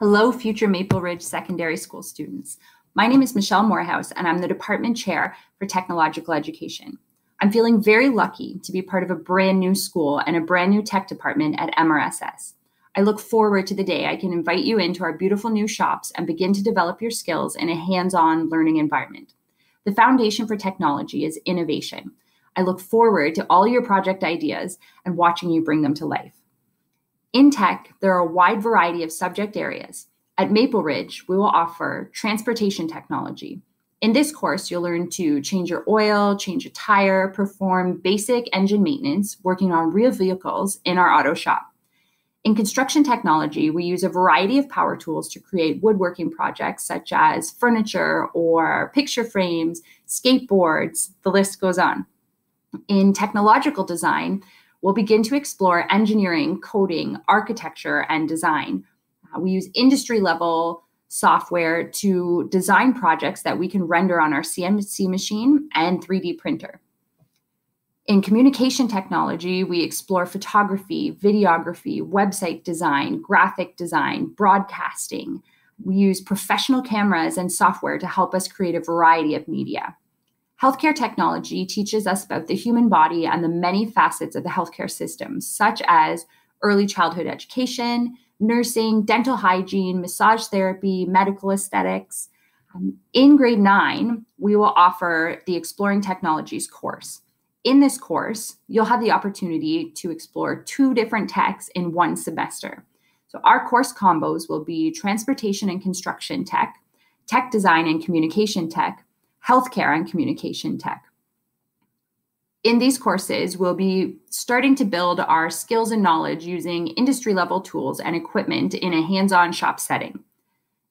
Hello, future Maple Ridge Secondary School students. My name is Michelle Morehouse, and I'm the Department Chair for Technological Education. I'm feeling very lucky to be part of a brand new school and a brand new tech department at MRSS. I look forward to the day I can invite you into our beautiful new shops and begin to develop your skills in a hands-on learning environment. The foundation for technology is innovation. I look forward to all your project ideas and watching you bring them to life. In tech, there are a wide variety of subject areas. At Maple Ridge, we will offer transportation technology. In this course, you'll learn to change your oil, change a tire, perform basic engine maintenance, working on real vehicles in our auto shop. In construction technology, we use a variety of power tools to create woodworking projects such as furniture or picture frames, skateboards, the list goes on. In technological design, we'll begin to explore engineering, coding, architecture, and design. We use industry-level software to design projects that we can render on our CNC machine and 3D printer. In communication technology, we explore photography, videography, website design, graphic design, broadcasting. We use professional cameras and software to help us create a variety of media. Healthcare technology teaches us about the human body and the many facets of the healthcare system, such as early childhood education, nursing, dental hygiene, massage therapy, medical aesthetics. In grade 9, we will offer the Exploring Technologies course. In this course, you'll have the opportunity to explore two different techs in one semester. So our course combos will be transportation and construction tech, tech design and communication tech, healthcare and communication tech. In these courses, we'll be starting to build our skills and knowledge using industry-level tools and equipment in a hands-on shop setting.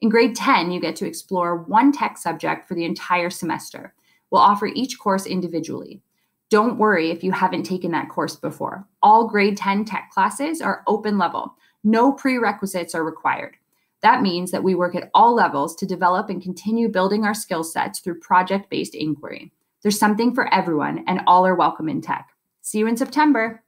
In grade 10, you get to explore one tech subject for the entire semester. We'll offer each course individually. Don't worry if you haven't taken that course before. All grade 10 tech classes are open level. No prerequisites are required. That means that we work at all levels to develop and continue building our skill sets through project-based inquiry. There's something for everyone, and all are welcome in tech. See you in September.